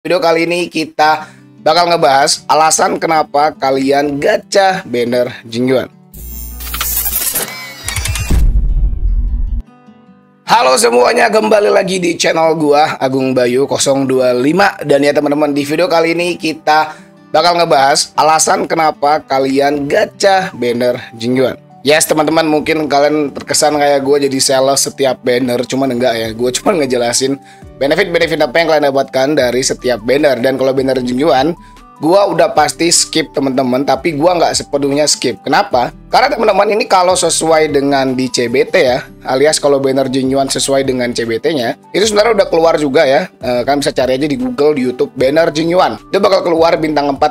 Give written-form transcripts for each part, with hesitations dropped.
Video kali ini kita bakal ngebahas alasan kenapa kalian gacha banner Jingyuan. Halo semuanya, kembali lagi di channel gua Agung Bayu 025. Dan ya teman-teman, di video kali ini kita bakal ngebahas alasan kenapa kalian gacha banner Jingyuan. Yes teman-teman, mungkin kalian terkesan kayak gue jadi sales setiap banner, cuman enggak ya, gue cuman ngejelasin benefit-benefit apa yang kalian dapatkan dari setiap banner. Dan kalau banner Jingyuan, gue udah pasti skip teman-teman, tapi gue nggak sepenuhnya skip. Kenapa? Karena teman-teman ini kalau sesuai dengan di CBT ya, alias kalau banner Jingyuan sesuai dengan CBT-nya, itu sebenarnya udah keluar juga ya. Kalian bisa cari aja di Google, di YouTube banner Jingyuan. Dia bakal keluar bintang 4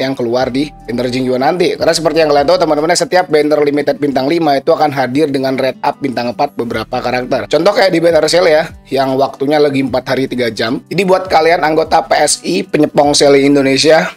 yang keluar di banner Jingyuan nanti. Karena seperti yang kalian tahu teman-teman, setiap banner limited bintang 5 itu akan hadir dengan red up bintang 4 beberapa karakter. Contoh kayak di banner Seele ya, yang waktunya lagi 4 hari 3 jam. Jadi buat kalian anggota PSI, penyepong Seele Indonesia,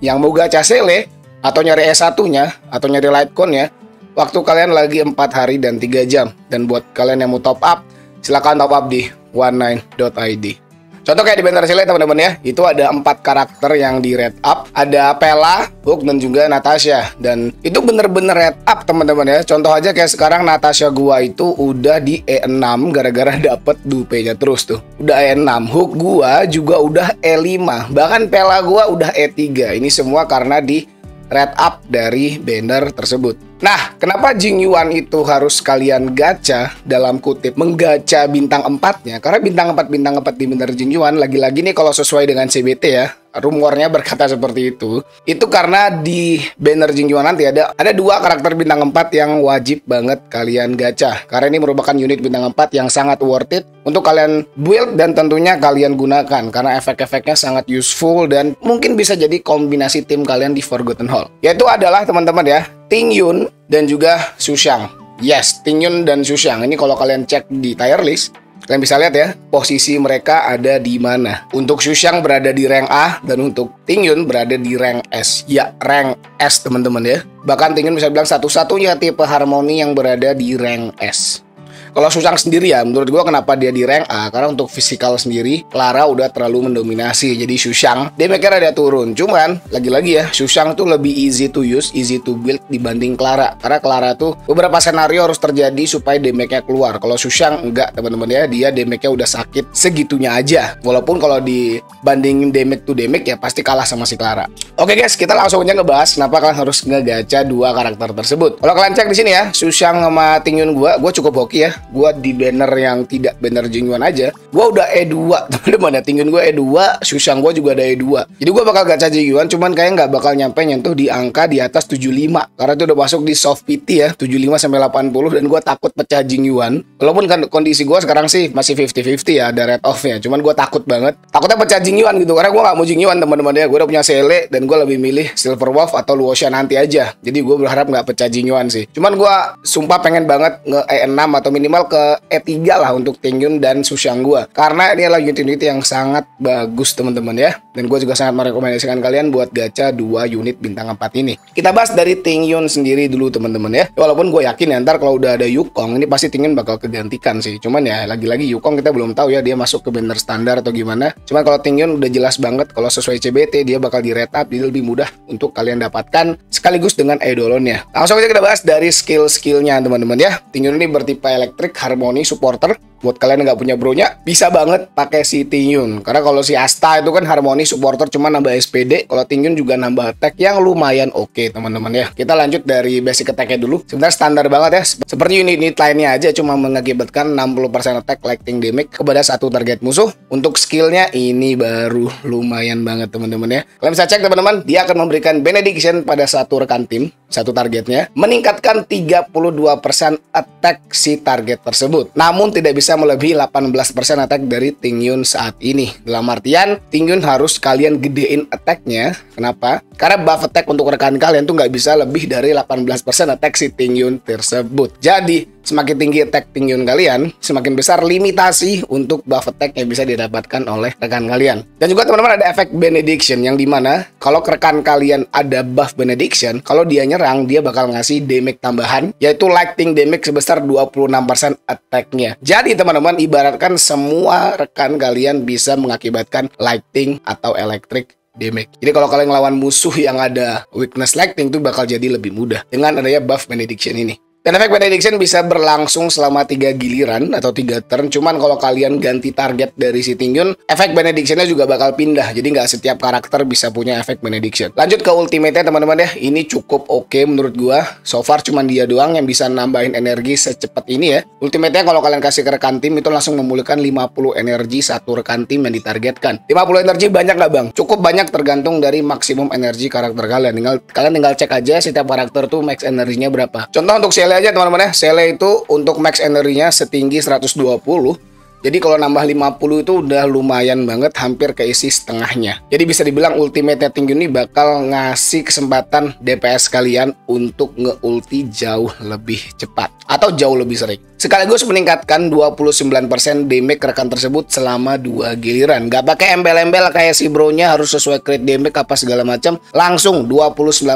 yang mau gacha Seele atau nyari E1-nya atau nyari Lightcone ya, waktu kalian lagi 4 hari dan 3 jam. Dan buat kalian yang mau top up, silahkan top up di 19.id. Contoh kayak di banner Silver teman-teman ya, itu ada 4 karakter yang di red up, ada Pela, Hook, dan juga Natasha. Dan itu bener-bener red up teman-teman ya. Contoh aja kayak sekarang Natasha gua itu udah di E6 gara-gara dapet dupe-nya terus tuh. Udah E6, Hook gua juga udah E5, bahkan Pela gua udah E3. Ini semua karena di red up dari banner tersebut. Nah, kenapa Jingyuan itu harus kalian gacha, dalam kutip menggacha bintang 4-nya? Karena bintang 4 di banner Jingyuan, lagi-lagi nih kalau sesuai dengan CBT ya, rumornya berkata seperti itu. Itu karena di banner Jingyuan nanti ada 2 karakter bintang 4 yang wajib banget kalian gacha. Karena ini merupakan unit bintang 4 yang sangat worth it untuk kalian build dan tentunya kalian gunakan, karena efek-efeknya sangat useful dan mungkin bisa jadi kombinasi tim kalian di Forgotten Hall. Yaitu adalah teman-teman ya, Tingyun dan juga Sushang. Yes, Tingyun dan Sushang. Ini kalau kalian cek di tier list, kalian bisa lihat ya, posisi mereka ada di mana. Untuk Sushang berada di rank A dan untuk Tingyun berada di rank S. Ya, rank S teman-teman ya. Bahkan Tingyun bisa bilang satu-satunya tipe harmoni yang berada di rank S. Kalau Sushang sendiri ya, menurut gua kenapa dia di rank A, karena untuk fisikal sendiri Clara udah terlalu mendominasi. Jadi Sushang damage-nya ada turun. Cuman lagi-lagi ya, Sushang tuh lebih easy to use, easy to build dibanding Clara. Karena Clara tuh beberapa skenario harus terjadi supaya damage-nya keluar. Kalau Sushang enggak teman-teman ya, dia damage-nya udah sakit segitunya aja. Walaupun kalau dibandingin damage to damage ya pasti kalah sama si Clara. Oke guys, kita langsung aja ngebahas kenapa kalian harus ngegacha 2 karakter tersebut. Kalau kalian cek di sini ya, Sushang sama Tingyun gua cukup hoki ya. Gue di banner yang tidak banner Jingyuan aja, gue udah E2 teman-teman ya. Tingyun gue E2, Sushang gue juga ada E2. Jadi gue bakal gacha Jingyuan, cuman kayak nggak bakal nyentuh di angka di atas 75, karena itu udah masuk di soft PT ya, 75 sampai 80. Dan gue takut pecah Jingyuan, walaupun kan kondisi gue sekarang sih masih 50-50 ya, ada red off ya. Cuman gue takut banget, takutnya pecah Jingyuan gitu, karena gue nggak mau Jingyuan teman-teman ya. Gue udah punya Seele dan gue lebih milih Silver Wolf atau Luocha nanti aja. Jadi gue berharap nggak pecah Jingyuan sih. Cuman gue sumpah pengen banget nge E6 atau minimal ke E3 lah untuk Tingyun dan Sushang gua, karena ini adalah unit-unit yang sangat bagus teman-teman ya. Dan gue juga sangat merekomendasikan kalian buat gacha 2 unit bintang 4 ini. Kita bahas dari Tingyun sendiri dulu teman-teman ya. Walaupun gue yakin ya, ntar kalau udah ada Yukong ini pasti Tingyun bakal kegantikan sih. Cuman ya lagi-lagi Yukong kita belum tahu ya, dia masuk ke banner standar atau gimana. Cuman kalau Tingyun udah jelas banget kalau sesuai CBT dia bakal di red up, jadi lebih mudah untuk kalian dapatkan sekaligus dengan idolonnya. Langsung aja kita bahas dari skill-skillnya teman-teman ya. Tingyun ini bertipe elektrik, harmoni, supporter. Buat kalian yang nggak punya bronya, bisa banget pakai si Tingyun. Karena kalau si Asta itu kan harmoni supporter cuma nambah SPD, kalau Tingyun juga nambah attack yang lumayan oke teman-teman ya. Kita lanjut dari basic attack-nya dulu. Sebenarnya standar banget ya, seperti unit lainnya aja, cuma mengakibatkan 60% attack lightning damage kepada satu target musuh. Untuk skillnya ini baru lumayan banget teman-teman ya. Kalian bisa cek teman-teman, dia akan memberikan benediction pada satu rekan tim, satu targetnya, meningkatkan 32% attack si target tersebut. Namun tidak bisa melebihi 18% attack dari Tingyun saat ini. Dalam artian Tingyun harus kalian gedein attack-nya. Kenapa? Karena buff attack untuk rekan kalian tuh nggak bisa lebih dari 18% attack si Tingyun tersebut. Jadi semakin tinggi attack Tingyun kalian, semakin besar limitasi untuk buff attack yang bisa didapatkan oleh rekan kalian. Dan juga teman-teman ada efek benediction, yang dimana kalau rekan kalian ada buff benediction, kalau dia nyerang dia bakal ngasih damage tambahan, yaitu lightning damage sebesar 26% attack-nya. Jadi teman-teman, ibaratkan semua rekan kalian bisa mengakibatkan lighting atau electric damage. Jadi kalau kalian ngelawan musuh yang ada weakness lighting itu bakal jadi lebih mudah dengan adanya buff benediction ini. Dan efek benediction bisa berlangsung selama 3 giliran atau 3 turn. Cuman kalau kalian ganti target dari si Tingyun, efek benedictionnya juga bakal pindah. Jadi nggak setiap karakter bisa punya efek benediction. Lanjut ke ultimate-nya teman-teman ya. Ini cukup oke menurut gua. So far cuman dia doang yang bisa nambahin energi secepat ini ya. Ultimate-nya kalau kalian kasih ke rekan tim itu langsung memulihkan 50 energi satu rekan tim yang ditargetkan. 50 energi banyak nggak bang? Cukup banyak tergantung dari maksimum energi karakter kalian. Kalian tinggal cek aja setiap karakter tuh max energinya berapa. Contoh untuk Seele aja teman-teman ya, Seele itu untuk max energinya setinggi 120. Jadi kalau nambah 50 itu udah lumayan banget, hampir keisi setengahnya. Jadi bisa dibilang ultimate-nya Tingyun ini bakal ngasih kesempatan DPS kalian untuk nge-ulti jauh lebih cepat atau jauh lebih sering. Sekaligus meningkatkan 29% damage rekan tersebut selama 2 giliran. Gak pakai embel-embel kayak si bro-nya harus sesuai crit damage apa segala macam. Langsung 29%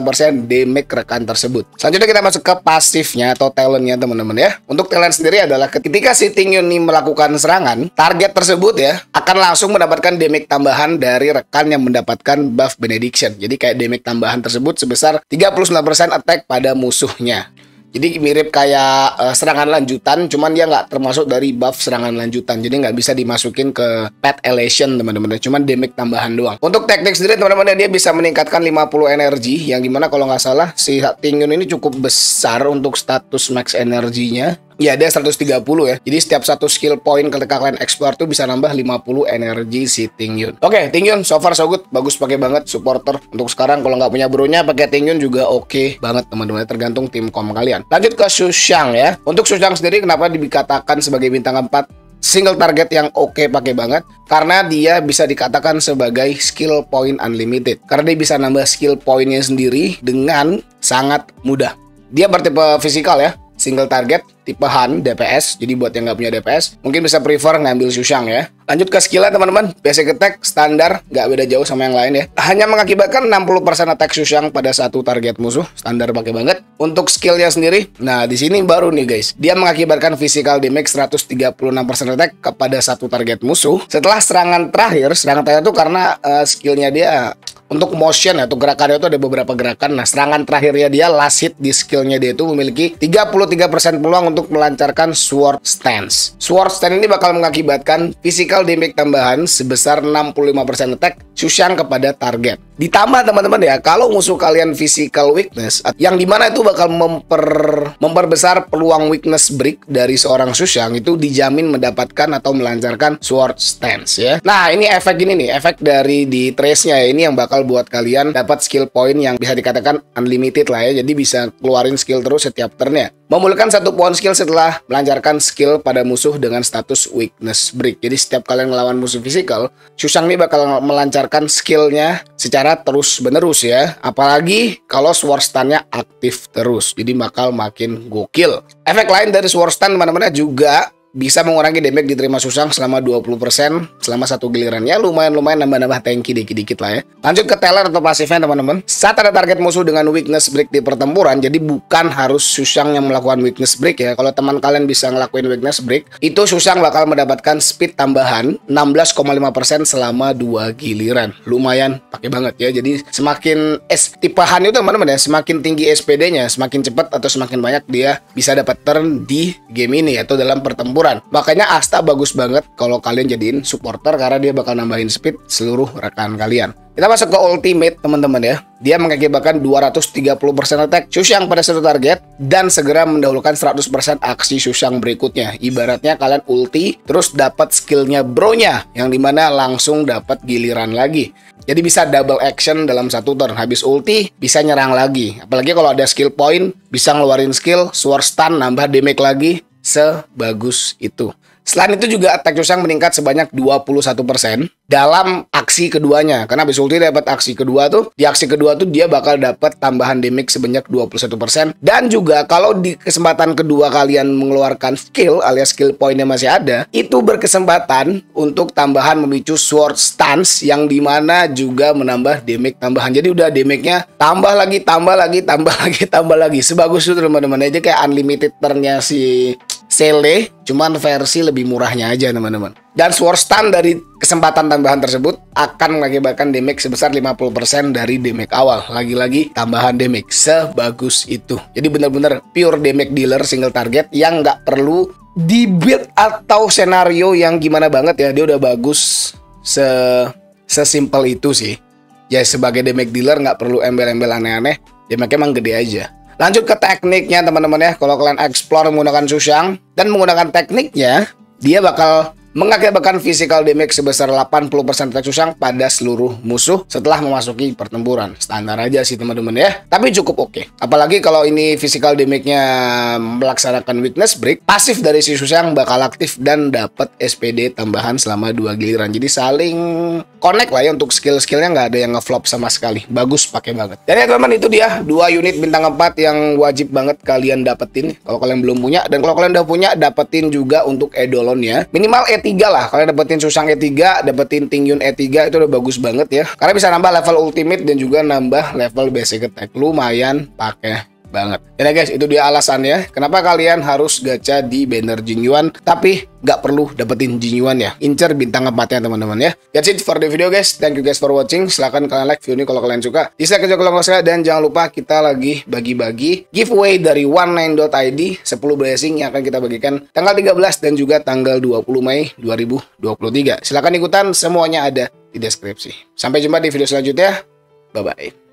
damage rekan tersebut. Selanjutnya kita masuk ke pasifnya atau talentnya teman-teman ya. Untuk talent sendiri adalah ketika si Tingyun ini melakukan serangan, target tersebut ya akan langsung mendapatkan damage tambahan dari rekan yang mendapatkan buff benediction. Jadi kayak damage tambahan tersebut sebesar 39% attack pada musuhnya. Jadi mirip kayak serangan lanjutan, cuman dia nggak termasuk dari buff serangan lanjutan. Jadi nggak bisa dimasukin ke pet elation teman-teman. Cuman damage tambahan doang. Untuk teknik sendiri teman-teman, dia bisa meningkatkan 50 energi. Yang dimana kalau nggak salah si Tingyun ini cukup besar untuk status max energinya. Ya ada 130 ya. Jadi setiap satu skill point ketika kalian explore tuh bisa nambah 50 energi si Tingyun. Oke, Tingyun so far so good, bagus pakai banget supporter. Untuk sekarang kalau nggak punya bronya pakai Tingyun juga oke banget teman-teman, tergantung tim kom kalian. Lanjut ke Sushang ya. Untuk Sushang sendiri kenapa dikatakan sebagai bintang 4? Single target yang oke pakai banget karena dia bisa dikatakan sebagai skill point unlimited. Karena dia bisa nambah skill pointnya sendiri dengan sangat mudah. Dia bertipe fisikal ya. Single target, tipe Han, DPS. Jadi buat yang nggak punya DPS, mungkin bisa prefer ngambil Sushang ya. Lanjut ke skillnya teman-teman. Basic attack, standar, nggak beda jauh sama yang lain ya. Hanya mengakibatkan 60% attack Sushang pada satu target musuh. Standar pakai banget. Untuk skillnya sendiri, nah di sini baru nih guys. Dia mengakibatkan physical damage 136% attack kepada satu target musuh. Setelah serangan terakhir, itu karena skillnya dia... Untuk motion atau gerakannya itu ada beberapa gerakan. Nah, serangan terakhirnya dia last hit di skillnya dia itu memiliki 33% peluang untuk melancarkan sword stance. Sword stance ini bakal mengakibatkan physical damage tambahan sebesar 65% attack Sushang kepada target. Ditambah teman-teman ya, kalau musuh kalian physical weakness, yang dimana itu bakal memperbesar peluang weakness break dari seorang Sushang, itu dijamin mendapatkan atau melancarkan sword stance ya. Nah, ini efek ini nih, efek dari di trace-nya ya, ini yang bakal buat kalian dapat skill point yang bisa dikatakan unlimited lah ya. Jadi bisa keluarin skill terus setiap turnnya. Memulihkan 1 poin skill setelah melancarkan skill pada musuh dengan status weakness break. Jadi setiap kalian ngelawan musuh fisikal, Sushang ini bakal melancarkan skillnya secara terus menerus ya. Apalagi kalau sword stun-nya aktif terus. Jadi bakal makin gokil. Efek lain dari sword stun teman-teman juga bisa mengurangi damage diterima Sushang selama 20% selama satu giliran. Ya lumayan nambah-nambah tanki dikit-dikit lah ya. Lanjut ke talent atau pasifnya teman-teman. Saat ada target musuh dengan weakness break di pertempuran, jadi bukan harus Sushang yang melakukan weakness break ya. Kalau teman kalian bisa ngelakuin weakness break, itu Sushang bakal mendapatkan speed tambahan 16,5% selama 2 giliran. Lumayan pakai banget ya. Jadi semakin tipehan itu teman-teman ya, semakin tinggi SPD-nya, semakin cepat atau semakin banyak dia bisa dapat turn di game ini atau dalam pertempuran. Makanya Asta bagus banget kalau kalian jadiin supporter karena dia bakal nambahin speed seluruh rekan kalian. Kita masuk ke ultimate teman-teman ya. Dia mengakibatkan 230% attack Sushang pada satu target dan segera mendahulukan 100% aksi Sushang berikutnya. Ibaratnya kalian ulti terus dapat skillnya bronya yang dimana langsung dapat giliran lagi. Jadi bisa double action dalam satu turn. Habis ulti bisa nyerang lagi. Apalagi kalau ada skill point bisa ngeluarin skill sword stun nambah damage lagi. Sebagus itu. Selain itu juga attack Sushang meningkat sebanyak 21% dalam aksi keduanya. Karena abis ulti dapat aksi kedua tuh, di aksi kedua tuh dia bakal dapat tambahan damage sebanyak 21%. Dan juga kalau di kesempatan kedua kalian mengeluarkan skill alias skill pointnya masih ada, itu berkesempatan untuk tambahan memicu sword stance yang dimana juga menambah damage tambahan. Jadi udah damage-nya tambah lagi. Sebagus itu teman-teman aja kayak unlimited turn-nya si Seele, cuman versi lebih murahnya aja teman-teman. Dan Sword Stun dari kesempatan tambahan tersebut akan mengakibatkan damage sebesar 50% dari damage awal. Lagi-lagi tambahan damage sebagus itu. Jadi benar-benar pure damage dealer single target yang nggak perlu di-build atau senario yang gimana banget ya. Dia udah bagus sesimpel itu sih. Ya sebagai damage dealer nggak perlu embel-embel aneh-aneh. Damage emang gede aja. Lanjut ke tekniknya teman-teman ya. Kalau kalian explore menggunakan Sushang dan menggunakan tekniknya, dia bakal mengakibatkan physical damage sebesar 80% attack Sushang pada seluruh musuh setelah memasuki pertempuran. Standar aja sih teman-teman ya, tapi cukup oke. Apalagi kalau ini physical damage-nya melaksanakan weakness break, pasif dari si Sushang bakal aktif dan dapat SPD tambahan selama 2 giliran. Jadi saling connect lah ya, untuk skill-skillnya nggak ada yang ngeflop sama sekali. Bagus, pakai banget. Jadi ya teman-teman, itu dia 2 unit bintang 4 yang wajib banget kalian dapetin kalau kalian belum punya. Dan kalau kalian udah punya, dapetin juga untuk Eidolon ya. Minimal E3 lah, kalian dapetin Sushang E3, dapetin Tingyun E3, itu udah bagus banget ya. Karena bisa nambah level ultimate dan juga nambah level basic attack, lumayan pakai banget. Ya guys, itu dia alasannya kenapa kalian harus gacha di banner Jingyuan, tapi nggak perlu dapetin Jingyuan ya. Incer bintang 4-nya teman-teman ya. That's it for the video guys. Thank you guys for watching. Silahkan kalian like video ini kalau kalian suka. Dislike juga kalau nggak suka. Dan jangan lupa kita lagi bagi-bagi giveaway dari 19.id 10 blessing yang akan kita bagikan tanggal 13 dan juga tanggal 20 Mei 2023. Silahkan ikutan, semuanya ada di deskripsi. Sampai jumpa di video selanjutnya. Bye-bye.